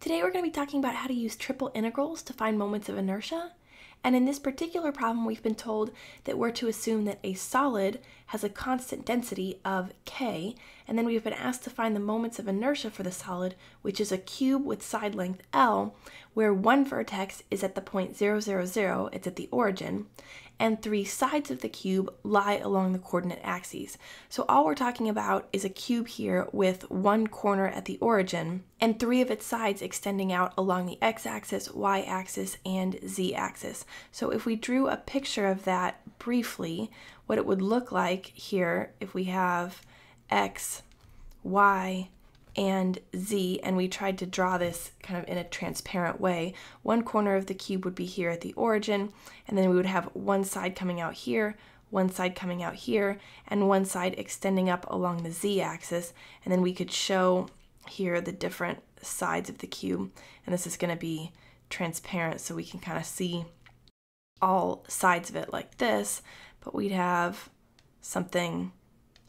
Today we're going to be talking about how to use triple integrals to find moments of inertia, and in this particular problem we've been told that we're to assume that a solid has a constant density of k, and then we've been asked to find the moments of inertia for the solid, which is a cube with side length l, where one vertex is at the point 0, 0, 0, it's at the origin, and three sides of the cube lie along the coordinate axes. So all we're talking about is a cube here with one corner at the origin and three of its sides extending out along the x-axis, y-axis, and z-axis. So if we drew a picture of that briefly, what it would look like here if we have x, y, and z, and we tried to draw this kind of in a transparent way. One corner of the cube would be here at the origin, and then we would have one side coming out here, one side coming out here, and one side extending up along the z-axis, and then we could show here the different sides of the cube, and this is going to be transparent so we can kind of see all sides of it like this, but we'd have something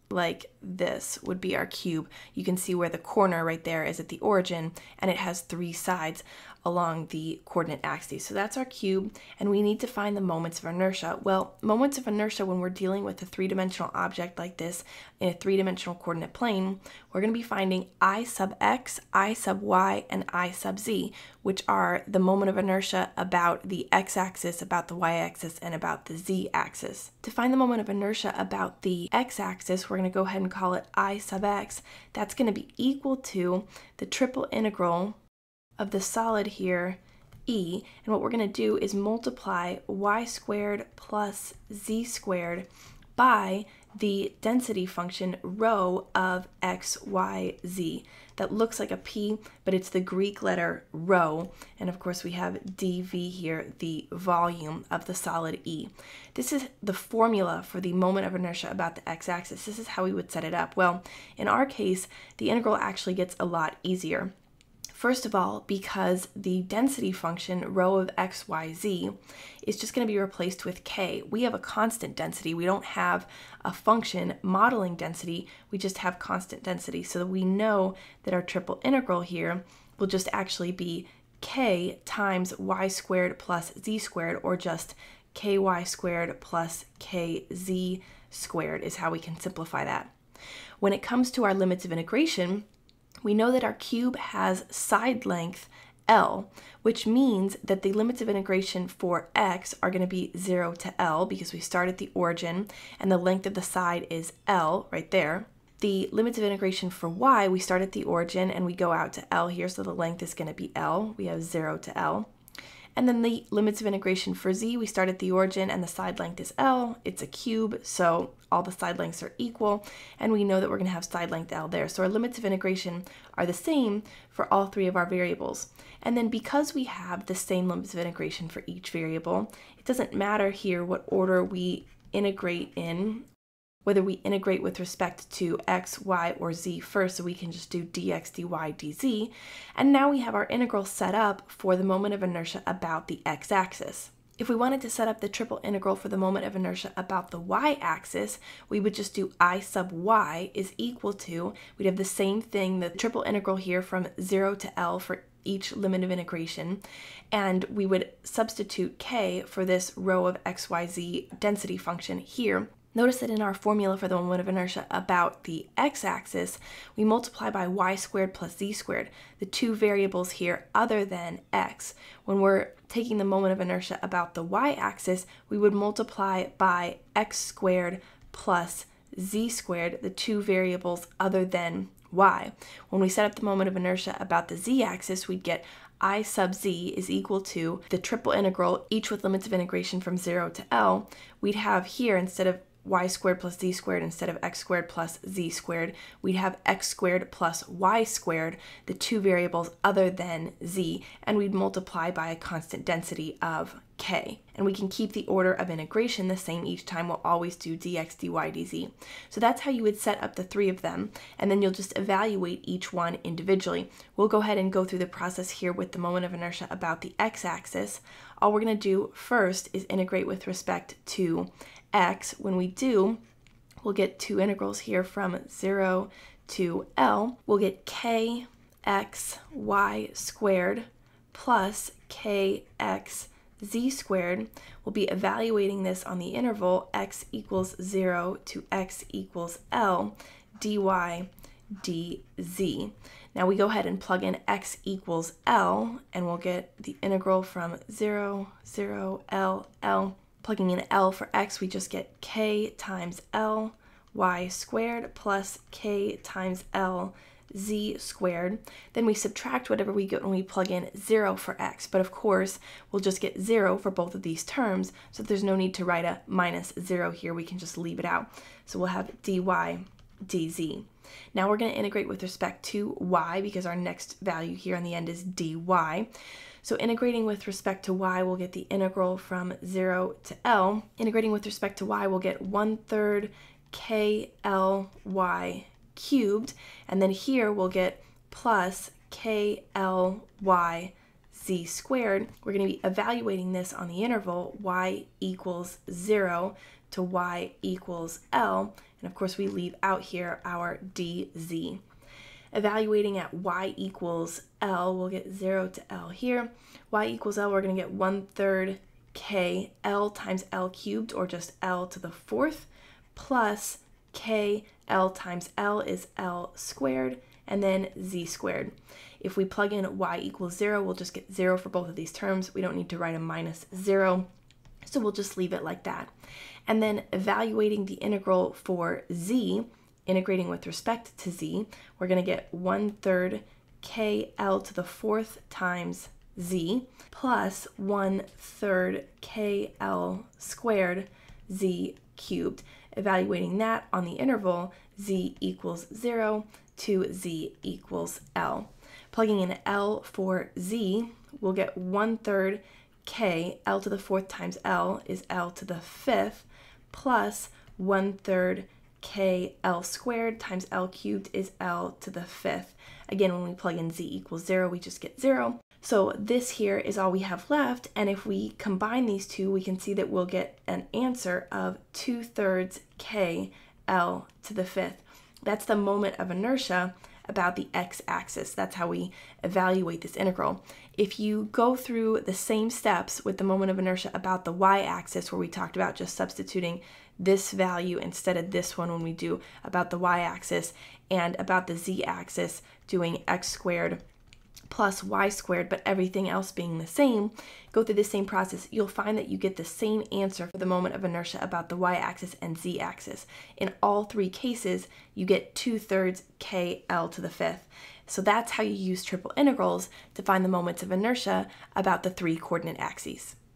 like this would be our cube. You can see where the corner right there is at the origin, and it has three sides along the coordinate axis. So that's our cube, and we need to find the moments of inertia. Well, moments of inertia, when we're dealing with a three-dimensional object like this in a three-dimensional coordinate plane, we're going to be finding I sub x, I sub y, and I sub z, which are the moment of inertia about the x-axis, about the y-axis, and about the z-axis. To find the moment of inertia about the x-axis, we're going to go ahead and call it I sub x. That's going to be equal to the triple integral of the solid here, e, and what we're going to do is multiply y squared plus z squared by the density function rho of x, y, z. That looks like a p, but it's the Greek letter rho, and of course we have dv here, the volume of the solid e. This is the formula for the moment of inertia about the x-axis. This is how we would set it up. Well, in our case, the integral actually gets a lot easier. First of all, because the density function rho of x, y, z is just going to be replaced with k. We have a constant density. We don't have a function modeling density. We just have constant density. So we know that our triple integral here will just actually be k times y squared plus z squared, or just ky squared plus kz squared is how we can simplify that. When it comes to our limits of integration, we know that our cube has side length L, which means that the limits of integration for X are going to be 0 to L because we start at the origin and the length of the side is L right there. The limits of integration for Y, we start at the origin and we go out to L here, so the length is going to be L. We have 0 to L. And then the limits of integration for z, we start at the origin and the side length is L. It's a cube, so all the side lengths are equal, and we know that we're going to have side length L there. So our limits of integration are the same for all three of our variables. And then because we have the same limits of integration for each variable, it doesn't matter here what order we integrate in, whether we integrate with respect to x, y, or z first, so we can just do dx, dy, dz. And now we have our integral set up for the moment of inertia about the x-axis. If we wanted to set up the triple integral for the moment of inertia about the y-axis, we would just do I sub y is equal to, we'd have the same thing, the triple integral here from 0 to L for each limit of integration, and we would substitute k for this rho of x, y, z density function here. Notice that in our formula for the moment of inertia about the x-axis, we multiply by y squared plus z squared, the two variables here other than x. When we're taking the moment of inertia about the y-axis, we would multiply by x squared plus z squared, the two variables other than y. When we set up the moment of inertia about the z-axis, we'd get I sub z is equal to the triple integral, each with limits of integration from 0 to L. We'd have here, instead of y squared plus z squared, instead of x squared plus z squared, we'd have x squared plus y squared, the two variables other than z, and we'd multiply by a constant density of k. And we can keep the order of integration the same each time. We'll always do dx, dy, dz. So that's how you would set up the three of them, and then you'll just evaluate each one individually. We'll go ahead and go through the process here with the moment of inertia about the x-axis. All we're going to do first is integrate with respect to x. When we do, we'll get two integrals here from 0 to L. We'll get k xy squared plus kxz squared. We'll be evaluating this on the interval x equals 0 to x equals L, dy dz. Now we go ahead and plug in x equals L, and we'll get the integral from 0, 0, L, L. Plugging in L for x, we just get k times L, y squared plus k times L, z squared. Then we subtract whatever we get when we plug in 0 for x. But of course, we'll just get 0 for both of these terms, so there's no need to write a minus 0 here. We can just leave it out. So we'll have dy dz. Now we're going to integrate with respect to y, because our next value here on the end is dy. So integrating with respect to y, we'll get the integral from 0 to L. Integrating with respect to y, we'll get 1/3 KLy cubed. And then here we'll get plus KLy z squared. We're going to be evaluating this on the interval y equals 0 to y equals L. And of course, we leave out here our dz. Evaluating at y equals L, we'll get 0 to L here. Y equals L, we're going to get 1/3 k L times L cubed, or just L to the fourth, plus k L times L is L squared, and then z squared. If we plug in y equals 0, we'll just get 0 for both of these terms. We don't need to write a minus 0. So we'll just leave it like that. And then evaluating the integral for z, integrating with respect to z, we're going to get 1/3 kl to the fourth times z plus 1/3 kl squared z cubed. Evaluating that on the interval z equals 0 to z equals L. Plugging in L for z, we'll get 1/3 k, L to the fourth times L is L to the fifth, plus 1/3 k L squared times L cubed is L to the fifth. Again, when we plug in z equals 0, we just get 0. So this here is all we have left, and if we combine these two, we can see that we'll get an answer of 2/3 k L to the fifth. That's the moment of inertia about the x-axis. That's how we evaluate this integral. If you go through the same steps with the moment of inertia about the y-axis, where we talked about just substituting this value instead of this one when we do about the y-axis, and about the z-axis doing x squared plus y squared, but everything else being the same, go through the same process, you'll find that you get the same answer for the moment of inertia about the y-axis and z-axis. In all three cases, you get 2/3 kl to the fifth. So that's how you use triple integrals to find the moments of inertia about the three coordinate axes.